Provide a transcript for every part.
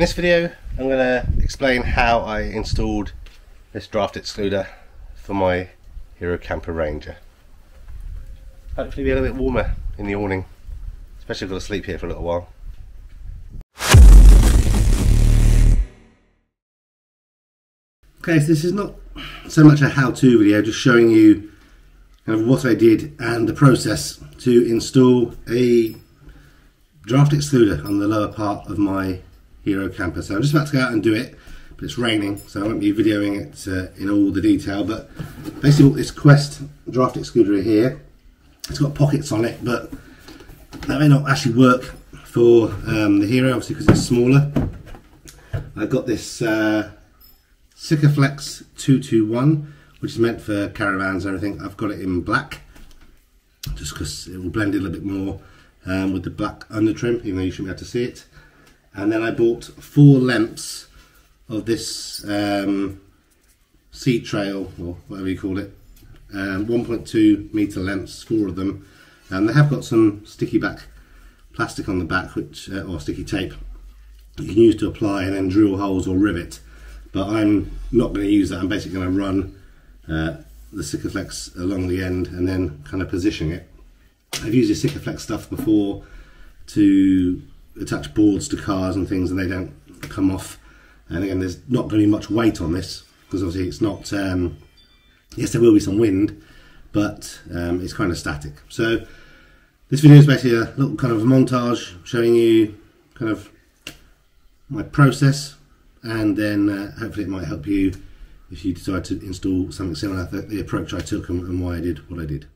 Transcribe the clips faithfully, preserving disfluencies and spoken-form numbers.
In this video I'm going to explain how I installed this draft excluder for my Hero Camper Ranger. Hopefully it'll be a little bit warmer in the awning, especially if I've got to sleep here for a little while. Okay, so this is not so much a how-to video, just showing you kind of what I did and the process to install a draft excluder on the lower part of my Hero Camper. So I'm just about to go out and do it, but it's raining, so I won't be videoing it uh, in all the detail. But basically, what this Quest draft excluder here, it's got pockets on it, but that may not actually work for um, the Hero, obviously, because it's smaller. I've got this uh, Sikaflex two two one, which is meant for caravans and everything. I've got it in black, just because it will blend in a little bit more um, with the black undertrim, even though you shouldn't be able to see it. And then I bought four lamps of this um, sea trail, or whatever you call it, um, one point two meter lamps, four of them. And they have got some sticky back plastic on the back, which uh, or sticky tape, you can use to apply and then drill holes or rivet. But I'm not going to use that. I'm basically going to run uh, the Sikaflex along the end and then kind of position it. I've used this Sikaflex stuff before to attach boards to cars and things, and they don't come off. And again, there's not going to be much weight on this, because obviously it's not um, yes, there will be some wind, but um, it's kind of static. So this video is basically a little kind of montage showing you kind of my process, and then uh, hopefully it might help you if you decide to install something similar, the, the approach I took and, and why I did what I did.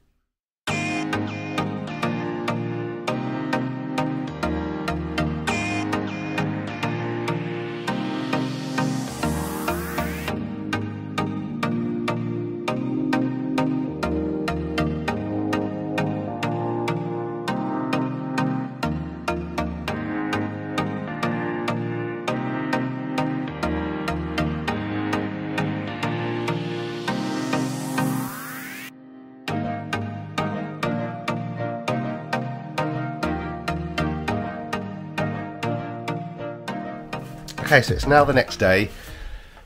Okay, so it's now the next day,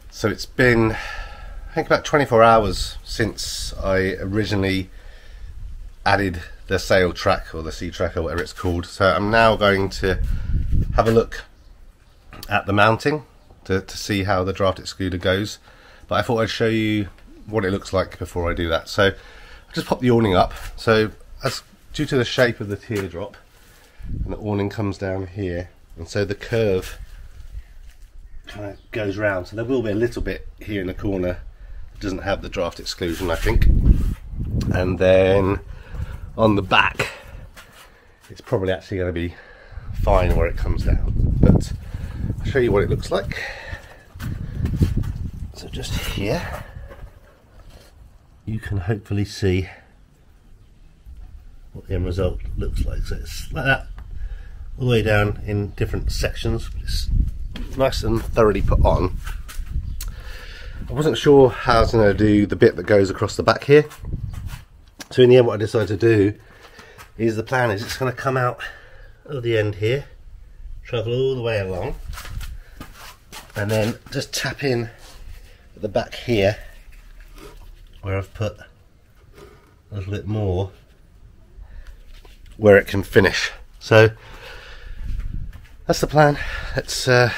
so it's been, I think, about twenty-four hours since I originally added the sail track, or the sea track, or whatever it's called. So I'm now going to have a look at the mounting to, to see how the draft excluder goes, but I thought I'd show you what it looks like before I do that. So I just pop the awning up. So as due to the shape of the teardrop, and the awning comes down here, and so the curve kind of goes round, so there will be a little bit here in the corner that doesn't have the draft exclusion, I think. And then on the back, it's probably actually going to be fine where it comes down, but I'll show you what it looks like. So just here you can hopefully see what the end result looks like. So it's like that all the way down in different sections, but it's nice and thoroughly put on. I wasn't sure how I was going to do the bit that goes across the back here, so in the end what I decided to do is, the plan is it's going to come out of the end here, travel all the way along, and then just tap in at the back here where I've put a little bit more where it can finish. So that's the plan. Let's uh,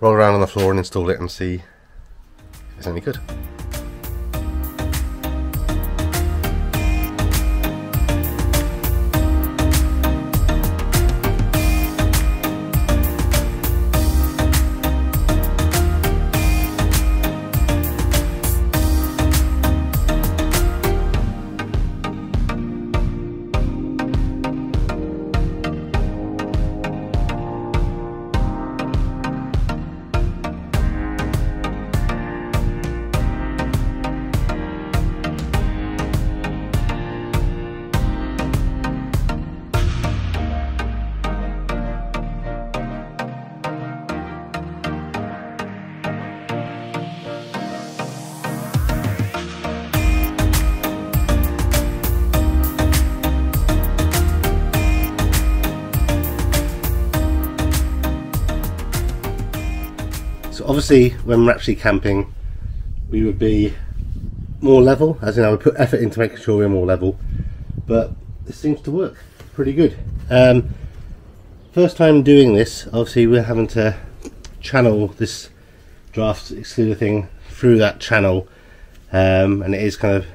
roll around on the floor and install it and see if it's any good. obviously when we're actually camping we would be more level, as in I would put effort into making sure we're more level, but this seems to work pretty good. Um, first time doing this, obviously we're having to channel this draft excluder thing through that channel, um, and it is kind of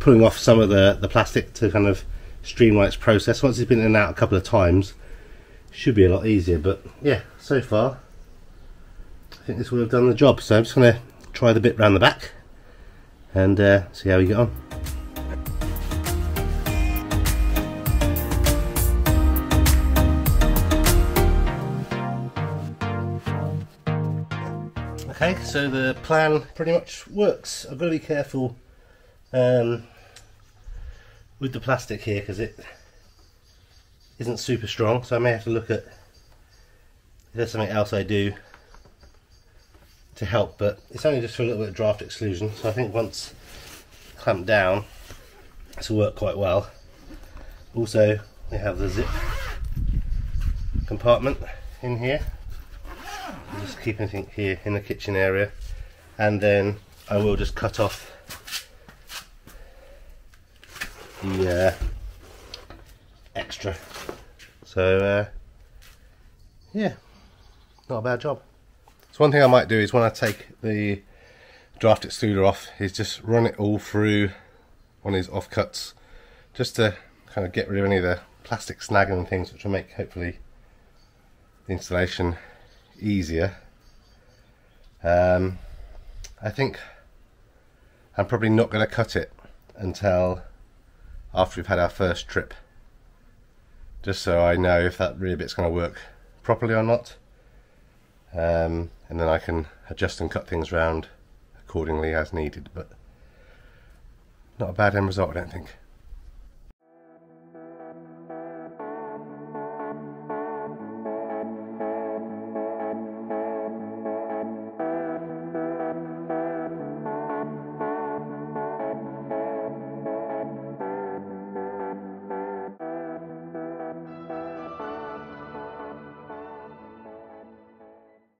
pulling off some of the, the plastic to kind of streamline its process. Once it's been in and out a couple of times, should be a lot easier. But yeah, so far I think this would have done the job, so I'm just going to try the bit round the back and uh, see how we get on. Okay, so the plan pretty much works. I've got to be careful um, with the plastic here because it isn't super strong, so I may have to look at if there's something else I do to help, but it's only just for a little bit of draft exclusion, so I think once clamped down this will work quite well. Also we have the zip compartment in here. Just keep anything here in the kitchen area, and then I will just cut off the uh, extra. So uh, yeah, not a bad job. So one thing I might do is when I take the draft extruder off is just run it all through one of these offcuts, just to kind of get rid of any of the plastic snagging and things, which will make hopefully the installation easier. um, I think I'm probably not going to cut it until after we've had our first trip, just so I know if that rear bit's going to work properly or not, um, and then I can adjust and cut things around accordingly as needed. But not a bad end result, I don't think.